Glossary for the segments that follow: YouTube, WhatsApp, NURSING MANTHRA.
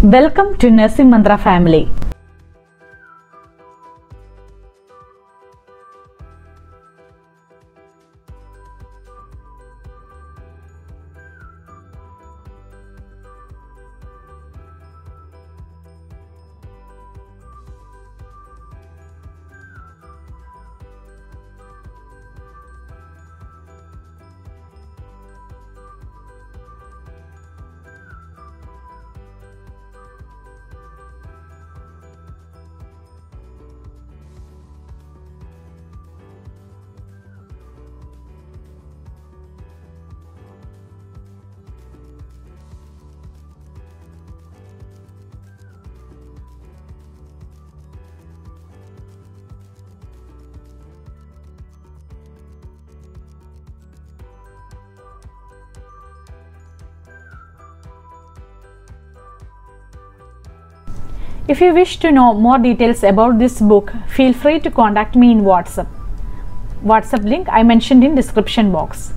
Welcome to Nursing Mantra family. If you wish to know more details about this book, feel free to contact me in WhatsApp. WhatsApp link I mentioned in description box.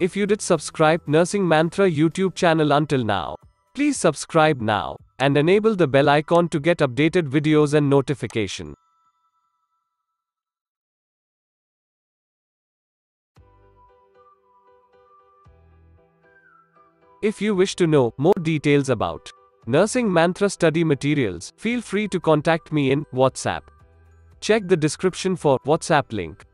If you did subscribe Nursing Mantra YouTube channel until now, please subscribe now and enable the bell icon to get updated videos and notification. If you wish to know more details about Nursing Mantra study materials, feel free to contact me in WhatsApp. Check the description for WhatsApp link.